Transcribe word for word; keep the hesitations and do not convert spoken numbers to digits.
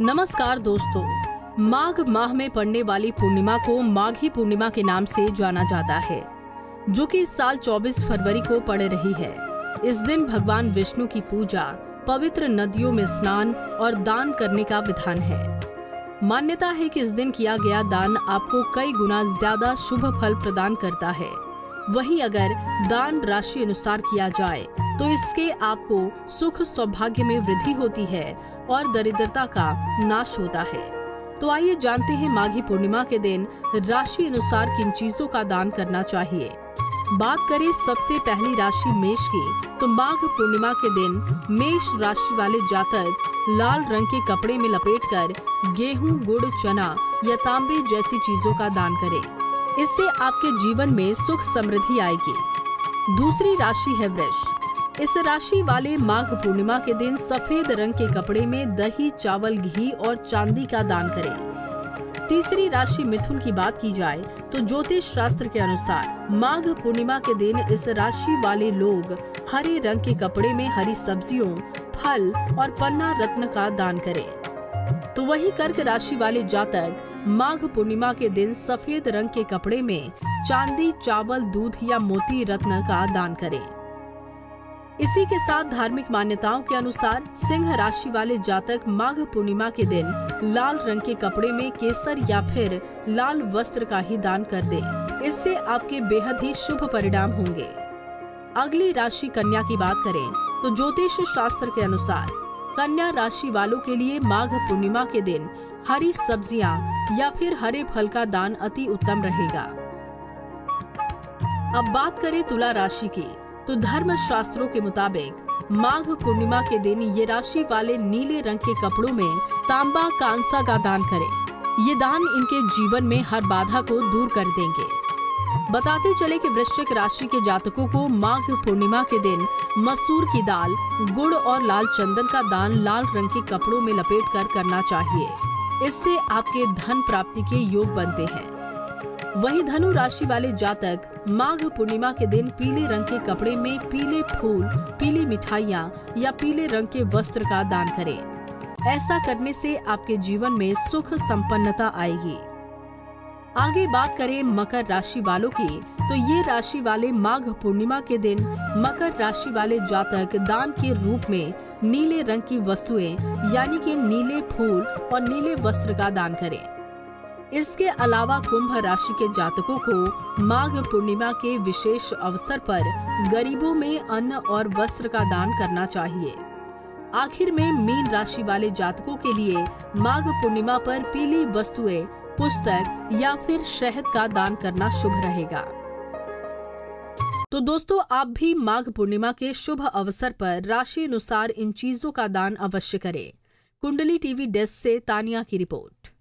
नमस्कार दोस्तों, माघ माह में पड़ने वाली पूर्णिमा को माघी पूर्णिमा के नाम से जाना जाता है, जो कि इस साल चौबीस फरवरी को पड़ रही है। इस दिन भगवान विष्णु की पूजा, पवित्र नदियों में स्नान और दान करने का विधान है। मान्यता है कि इस दिन किया गया दान आपको कई गुना ज्यादा शुभ फल प्रदान करता है। वहीं अगर दान राशि अनुसार किया जाए तो इसके आपको सुख सौभाग्य में वृद्धि होती है और दरिद्रता का नाश होता है। तो आइए जानते हैं माघी पूर्णिमा के दिन राशि अनुसार किन चीजों का दान करना चाहिए। बात करें सबसे पहली राशि मेष की, तो माघ पूर्णिमा के दिन मेष राशि वाले जातक लाल रंग के कपड़े में लपेटकर गेहूं, गुड़, चना या तांबे जैसी चीजों का दान करें। इससे आपके जीवन में सुख समृद्धि आएगी। दूसरी राशि है वृष। इस राशि वाले माघ पूर्णिमा के दिन सफेद रंग के कपड़े में दही, चावल, घी और चांदी का दान करें। तीसरी राशि मिथुन की बात की जाए तो ज्योतिष शास्त्र के अनुसार माघ पूर्णिमा के दिन इस राशि वाले लोग हरे रंग के कपड़े में हरी सब्जियों, फल और पन्ना रत्न का दान करें। तो वहीं कर्क राशि वाले जातक माघ पूर्णिमा के दिन सफेद रंग के कपड़े में चांदी, चावल, दूध या मोती रत्न का दान करें। इसी के साथ धार्मिक मान्यताओं के अनुसार सिंह राशि वाले जातक माघ पूर्णिमा के दिन लाल रंग के कपड़े में केसर या फिर लाल वस्त्र का ही दान कर दें। इससे आपके बेहद ही शुभ परिणाम होंगे। अगली राशि कन्या की बात करें तो ज्योतिष शास्त्र के अनुसार कन्या राशि वालों के लिए माघ पूर्णिमा के दिन हरी सब्जियां या फिर हरे फल का दान अति उत्तम रहेगा। अब बात करें तुला राशि की, तो धर्म शास्त्रों के मुताबिक माघ पूर्णिमा के दिन ये राशि वाले नीले रंग के कपड़ों में तांबा, कांसा का दान करें। ये दान इनके जीवन में हर बाधा को दूर कर देंगे। बताते चले कि वृश्चिक राशि के जातकों को माघ पूर्णिमा के दिन मसूर की दाल, गुड़ और लाल चंदन का दान लाल रंग के कपड़ों में लपेट कर करना चाहिए। इससे आपके धन प्राप्ति के योग बनते हैं। वहीं धनु राशि वाले जातक माघ पूर्णिमा के दिन पीले रंग के कपड़े में पीले फूल, पीली मिठाइयाँ या पीले रंग के वस्त्र का दान करें। ऐसा करने से आपके जीवन में सुख संपन्नता आएगी। आगे बात करें मकर राशि वालों की, तो ये राशि वाले माघ पूर्णिमा के दिन मकर राशि वाले जातक दान के रूप में नीले रंग की वस्तुएं यानी कि नीले फूल और नीले वस्त्र का दान करें। इसके अलावा कुंभ राशि के जातकों को माघ पूर्णिमा के विशेष अवसर पर गरीबों में अन्न और वस्त्र का दान करना चाहिए। आखिर में मीन राशि वाले जातकों के लिए माघ पूर्णिमा पर पीली वस्तुएं, पुस्तक या फिर शहद का दान करना शुभ रहेगा। तो दोस्तों, आप भी माघ पूर्णिमा के शुभ अवसर पर राशि अनुसार इन चीजों का दान अवश्य करें। कुंडली टीवी डेस्क से तानिया की रिपोर्ट।